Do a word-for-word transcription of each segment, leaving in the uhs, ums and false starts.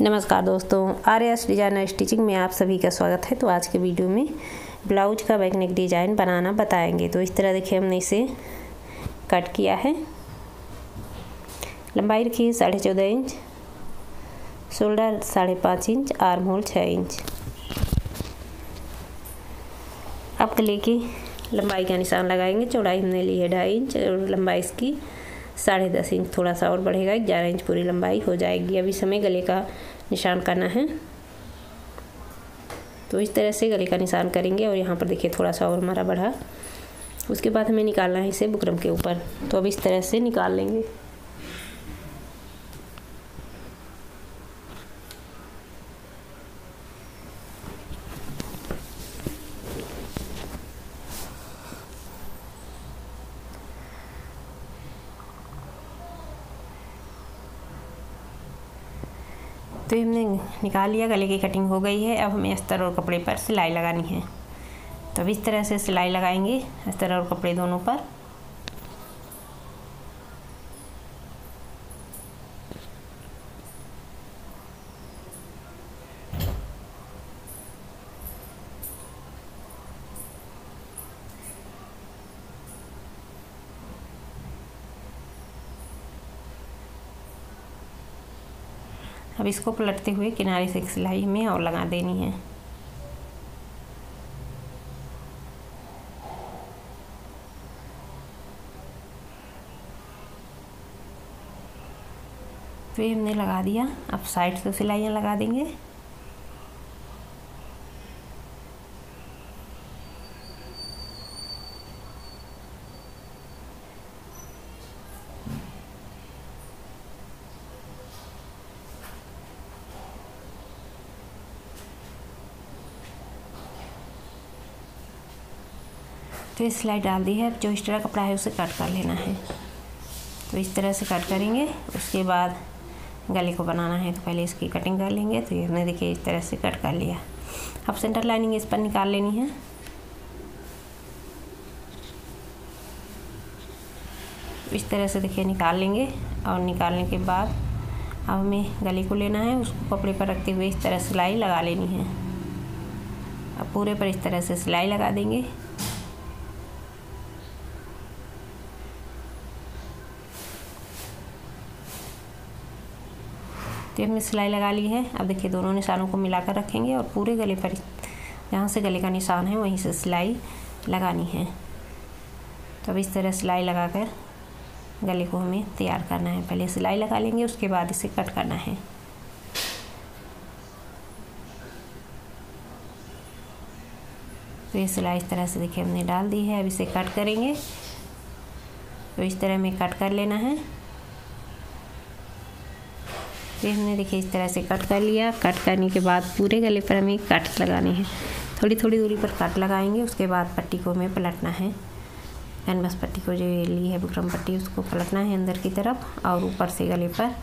नमस्कार दोस्तों, RS designer stitching में आप सभी का स्वागत है। तो आज के वीडियो में ब्लाउज का बैक नेक डिज़ाइन बनाना बताएंगे। तो इस तरह देखिए हमने इसे कट किया है। लंबाई रखी है साढ़े चौदह इंच, शोल्डर साढ़े पाँच इंच, आर्म होल छः इंच। अब गले की लंबाई का निशान लगाएंगे। चौड़ाई हमने ली है ढाई इंच और लंबाई इसकी साढ़े दस इंच, थोड़ा सा और बढ़ेगा, ग्यारह इंच पूरी लंबाई हो जाएगी। अभी हमें गले का निशान करना है, तो इस तरह से गले का निशान करेंगे। और यहाँ पर देखिए थोड़ा सा और हमारा बढ़ा। उसके बाद हमें निकालना है इसे बुकरम के ऊपर। तो अब इस तरह से निकाल लेंगे। तो हमने निकाल लिया, गले की कटिंग हो गई है। अब हमें अस्तर और कपड़े पर सिलाई लगानी है। तो अब इस तरह से सिलाई लगाएंगे अस्तर और कपड़े दोनों पर। अब इसको पलटते हुए किनारे से एक सिलाई में और लगा देनी है। तो ये हमने लगा दिया। अब साइड से सिलाइयाँ लगा देंगे। तो इस सिलाई डाल दी है। अब जो इस तरह कपड़ा है उसे कट कर लेना है। तो इस तरह से कट करेंगे। उसके बाद गले को बनाना है, तो पहले इसकी कटिंग कर लेंगे। तो ये हमने देखिए इस तरह से कट कर लिया। अब सेंटर लाइनिंग इस पर निकाल लेनी है। इस तरह से देखिए निकाल लेंगे। और निकालने के बाद अब हमें गले को लेना है, उसको कपड़े पर रखते हुए इस तरह सिलाई लगा लेनी है। अब पूरे पर इस तरह से सिलाई लगा देंगे। तो हमने सिलाई लगा ली है। अब देखिए दोनों निशानों को मिलाकर रखेंगे और पूरे गले पर जहाँ से गले का निशान है वहीं से सिलाई लगानी है। तो अब इस तरह सिलाई लगाकर गले को हमें तैयार करना है। पहले सिलाई लगा लेंगे, उसके बाद इसे कट करना है। तो ये सिलाई इस तरह से देखिए हमने डाल दी है। अब इसे कट करेंगे। तो इस तरह हमें कट कर लेना है। ये हमने देखिए इस तरह से कट कर लिया। कट करने के बाद पूरे गले पर हमें कट लगानी है। थोड़ी थोड़ी दूरी पर कट लगाएंगे। उसके बाद पट्टी को हमें पलटना है। कैनवास पट्टी को जो ली है बुकरम पट्टी, उसको पलटना है अंदर की तरफ और ऊपर से गले पर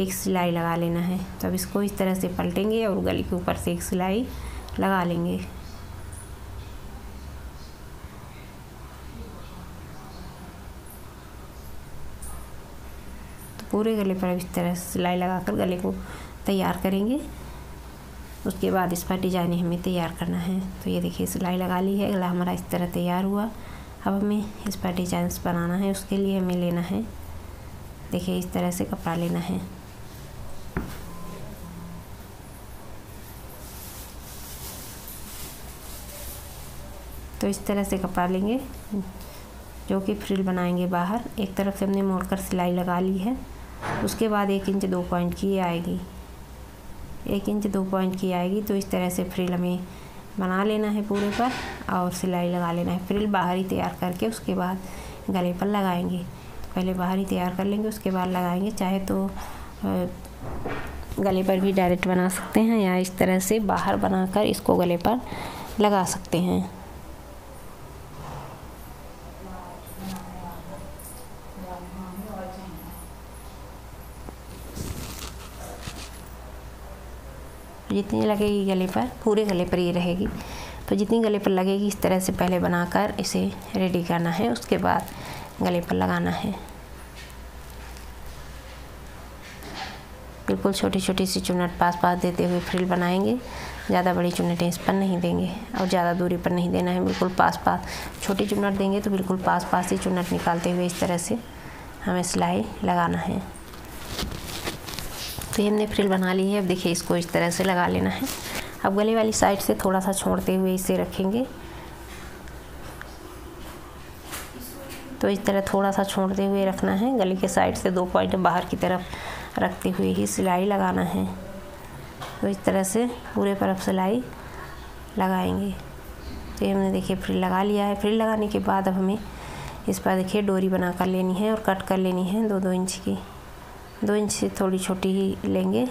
एक सिलाई लगा लेना है। तो अब इसको इस तरह से पलटेंगे और गले के ऊपर से एक सिलाई लगा लेंगे। पूरे गले पर इस तरह से सिलाई लगाकर गले को तैयार करेंगे। उसके बाद इस पर डिजाइन हमें तैयार करना है। तो ये देखिए सिलाई लगा ली है, गला हमारा इस तरह तैयार हुआ। अब हमें इस पर डिजाइन बनाना है। उसके लिए हमें लेना है, देखिए इस तरह से कपड़ा लेना है। तो इस तरह से कपड़ा लेंगे जो कि फ्रिल बनाएंगे बाहर। एक तरफ से हमने मोड़कर सिलाई लगा ली है। उसके बाद एक इंच दो पॉइंट की आएगी, एक इंच दो पॉइंट की आएगी। तो इस तरह से फ्रिल हमें बना लेना है पूरे पर और सिलाई लगा लेना है। फ्रिल बाहर ही तैयार करके उसके बाद गले पर लगाएंगे। तो पहले बाहर ही तैयार कर लेंगे, उसके बाद लगाएंगे। चाहे तो गले पर भी डायरेक्ट बना सकते हैं या इस तरह से बाहर बनाकर इसको गले पर लगा सकते हैं। जितनी लगेगी गले पर, पूरे गले पर ये रहेगी। तो जितनी गले पर लगेगी इस तरह से पहले बनाकर इसे रेडी करना है। उसके बाद गले पर लगाना है। बिल्कुल छोटी छोटी सी चुन्नट पास पास देते हुए फ्रिल बनाएंगे, ज़्यादा बड़ी चुन्नटें इस पर नहीं देंगे और ज़्यादा दूरी पर नहीं देना है, बिल्कुल पास पास। छोटी चुन्नट देंगे तो बिल्कुल पास पास ही चुन्नट निकालते हुए इस तरह से हमें सिलाई लगाना है। तो ये हमने फ्रिल बना ली है। अब देखिए इसको इस तरह से लगा लेना है। अब गले वाली साइड से थोड़ा सा छोड़ते हुए इसे रखेंगे, तो इस तरह थोड़ा सा छोड़ते हुए रखना है। गले के साइड से दो पॉइंट बाहर की तरफ रखते हुए ही सिलाई लगाना है। तो इस तरह से पूरे तरफ सिलाई लगाएंगे। तो ये हमने देखिए फ्रिल लगा लिया है। फ्रिल लगाने के बाद अब हमें इस पर देखिए डोरी बना कर लेनी है और कट कर लेनी है दो दो इंच की। दो इंच से थोड़ी छोटी ही लेंगे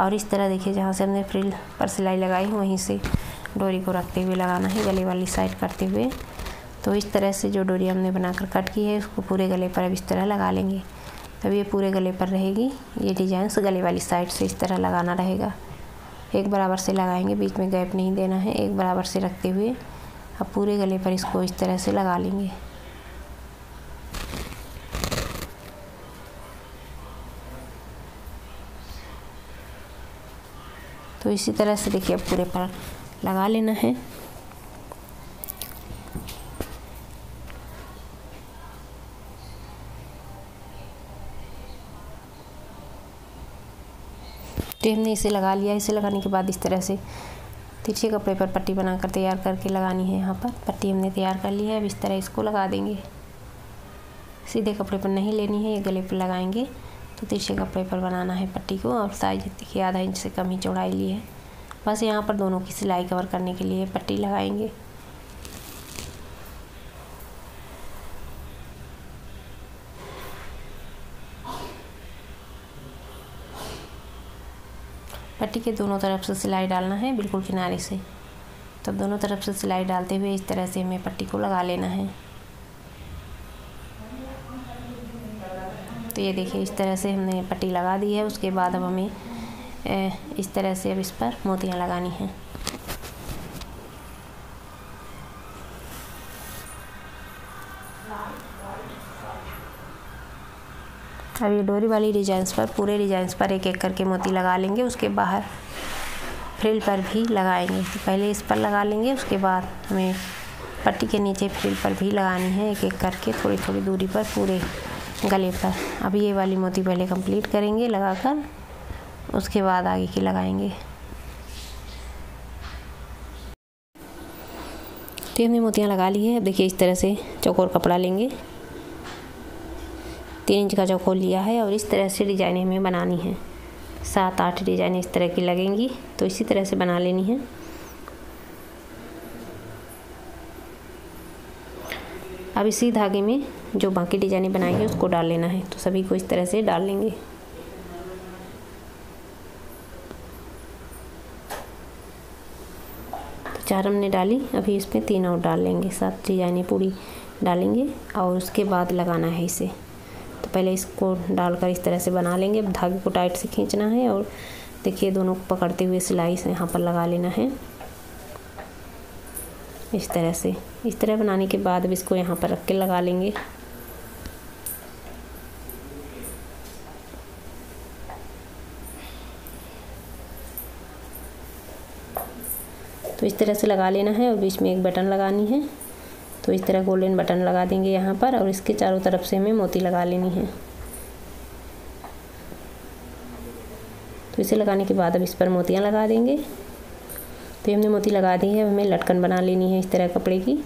और इस तरह देखिए जहाँ से हमने फ्रिल पर सिलाई लगाई वहीं से डोरी को रखते हुए लगाना है, गले वाली साइड करते हुए। तो इस तरह से जो डोरी हमने बनाकर कट की है उसको पूरे गले पर अब इस तरह लगा लेंगे। तब ये पूरे गले पर रहेगी। ये डिजाइन से गले वाली साइड से इस तरह लगाना रहेगा। एक बराबर से लगाएंगे, बीच में गैप नहीं देना है, एक बराबर से रखते हुए अब पूरे गले पर इसको इस तरह से लगा लेंगे। तो इसी तरह से देखिए अब पूरे पर लगा लेना है। तो हमने इसे लगा लिया। इसे लगाने के बाद इस तरह से तिरछे कपड़े पर पट्टी बनाकर तैयार करके लगानी है। यहाँ पर पट्टी हमने तैयार कर ली है। अब इस तरह इसको लगा देंगे। सीधे कपड़े पर नहीं लेनी है, ये गले पर लगाएंगे। तो तिरछे कपड़े पर बनाना है पट्टी को। और साइज देखिए आधा इंच से कम ही चौड़ाई ली है। बस यहाँ पर दोनों की सिलाई कवर करने के लिए पट्टी लगाएंगे। पट्टी के दोनों तरफ से सिलाई डालना है, बिल्कुल किनारे से। तब दोनों तरफ से सिलाई डालते हुए इस तरह से हमें पट्टी को लगा लेना है। तो ये देखिए इस तरह से हमने पट्टी लगा दी है। उसके बाद अब हमें इस तरह से अब इस पर मोतियां लगानी हैं। अब ये डोरी वाली डिजाइंस पर पूरे डिजाइंस पर एक एक करके मोती लगा लेंगे। उसके बाहर फ्रिल पर भी लगाएंगे। तो पहले इस पर लगा लेंगे, उसके बाद हमें पट्टी के नीचे फ्रिल पर भी लगानी है एक एक करके, थोड़ी थोड़ी दूरी पर पूरे गले पर। अब ये वाली मोती पहले कंप्लीट करेंगे लगाकर, उसके बाद आगे की लगाएंगे। तो हमने मोतियाँ लगा ली है। अब देखिए इस तरह से चौकोर कपड़ा लेंगे, तीन इंच का चौकोर लिया है और इस तरह से डिजाइन हमें बनानी है। सात आठ डिजाइन इस तरह की लगेंगी। तो इसी तरह से बना लेनी है। अब इसी धागे में जो बाकी डिजाइनें बनाएंगे उसको डाल लेना है। तो सभी को इस तरह से डाल लेंगे। तो चार हमने डाली, अभी इसमें तीन और डाल लेंगे। सात डिजाइनें पूरी डालेंगे और उसके बाद लगाना है इसे। पहले इसको डालकर इस तरह से बना लेंगे। अब धागे को टाइट से खींचना है और देखिए दोनों को पकड़ते हुए सिलाई से यहाँ पर लगा लेना है इस तरह से। इस तरह बनाने के बाद अब इसको यहाँ पर रख के लगा लेंगे। तो इस तरह से लगा लेना है और बीच में एक बटन लगानी है। तो इस तरह गोल्डन बटन लगा देंगे यहाँ पर और इसके चारों तरफ से हमें मोती लगा लेनी है। तो इसे लगाने के बाद अब इस पर मोतियाँ लगा देंगे। तो हमने मोती लगा दी है। अब हमें लटकन बना लेनी है इस तरह कपड़े की।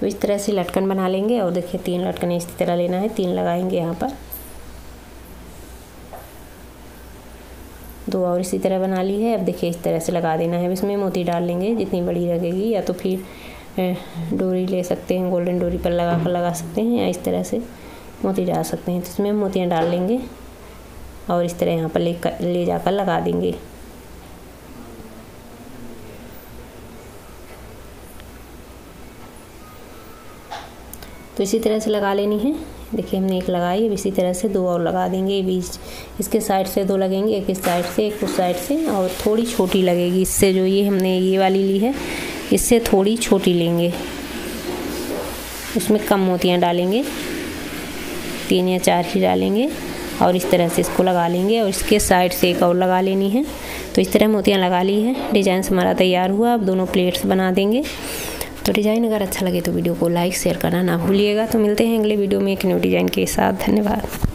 तो इस तरह से लटकन बना लेंगे और देखिए तीन लटकने इस तरह लेना है। तीन लगाएंगे यहाँ पर, दो और इसी तरह बना ली है। अब देखिए इस तरह से लगा देना है। अब इसमें मोती डाल लेंगे जितनी बड़ी लगेगी, या तो फिर डोरी ले सकते हैं, गोल्डन डोरी पर लगा कर लगा सकते हैं, या इस तरह से मोती डाल सकते हैं। तो इसमें मोतियाँ डाल लेंगे और इस तरह यहाँ पर ले कर, ले जाकर लगा देंगे। तो इसी तरह से लगा लेनी है। देखिए हमने एक लगाई। अब इसी तरह से दो और लगा देंगे। बीच इसके साइड से दो लगेंगे, एक इस साइड से एक उस साइड से। और थोड़ी छोटी लगेगी इससे, जो ये हमने ये वाली ली है इससे थोड़ी छोटी लेंगे। उसमें कम मोतियाँ डालेंगे, तीन या चार ही डालेंगे। और इस तरह से इसको लगा लेंगे और इसके साइड से एक और लगा लेनी है। तो इस तरह मोतियाँ लगा ली है, डिज़ाइन हमारा तैयार हुआ। अब दोनों प्लेट्स बना देंगे। तो डिज़ाइन अगर अच्छा लगे तो वीडियो को लाइक शेयर करना ना भूलिएगा। तो मिलते हैं अगले वीडियो में एक न्यू डिज़ाइन के साथ। धन्यवाद।